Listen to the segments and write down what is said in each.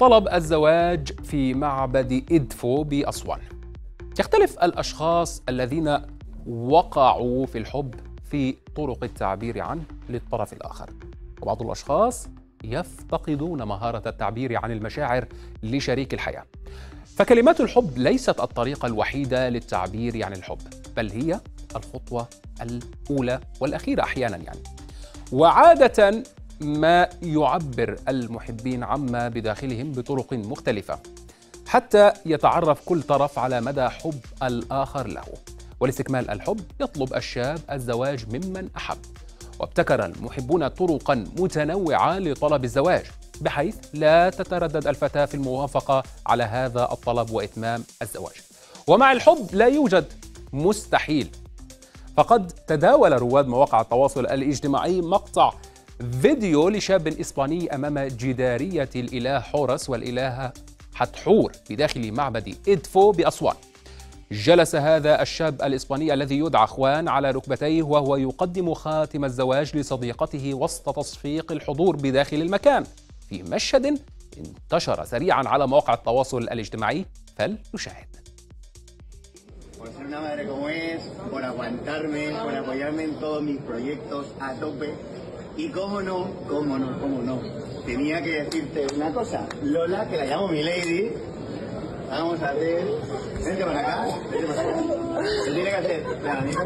طلب الزواج في معبد إدفو بأسوان. يختلف الأشخاص الذين وقعوا في الحب في طرق التعبير عنه للطرف الآخر، وبعض الأشخاص يفتقدون مهارة التعبير عن المشاعر لشريك الحياة. فكلمات الحب ليست الطريقة الوحيدة للتعبير عن الحب، بل هي الخطوة الأولى والأخيرة أحياناً يعني. وعادة ما يعبر المحبين عما بداخلهم بطرق مختلفة حتى يتعرف كل طرف على مدى حب الآخر له. ولاستكمال الحب يطلب الشاب الزواج ممن أحب، وابتكر المحبون طرقاً متنوعة لطلب الزواج بحيث لا تتردد الفتاة في الموافقة على هذا الطلب وإتمام الزواج. ومع الحب لا يوجد مستحيل، فقد تداول رواد مواقع التواصل الاجتماعي مقطع فيديو لشاب إسباني أمام جدارية الإله حورس والإلهة حتحور بداخل معبد إدفو بأسوان. جلس هذا الشاب الإسباني الذي يدعى خوان على ركبتيه وهو يقدم خاتم الزواج لصديقته وسط تصفيق الحضور بداخل المكان، في مشهد انتشر سريعا على مواقع التواصل الاجتماعي. فلنشاهد. Y cómo no. Tenía que decirte una cosa, Lola, que la llamo mi lady. Vamos a ver. Vente para acá. ¿Qué tiene que hacer? Claro, amigo.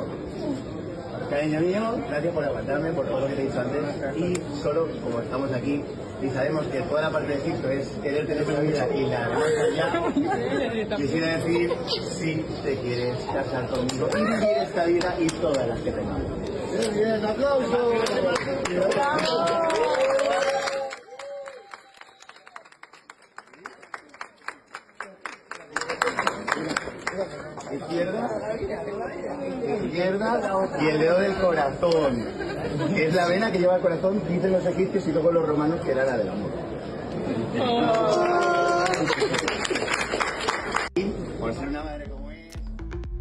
Cariño mío, gracias por aguantarme, por todo lo que te he dicho antes. Y solo como estamos aquí y sabemos que toda la parte de Egipto es querer tener una vida y la ya, quisiera decir si te quieres casar conmigo y vivir esta vida y todas las que tengas. Izquierda y el dedo del corazón, que es la vena que lleva el corazón, dicen los egipcios y luego los romanos que era la del amor.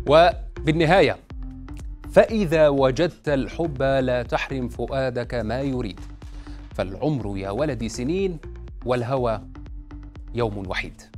وبالنهاية، فإذا وجدت الحب لا تحرم فؤادك ما يريد، فالعمر يا ولدي سنين والهوى يوم وحيد.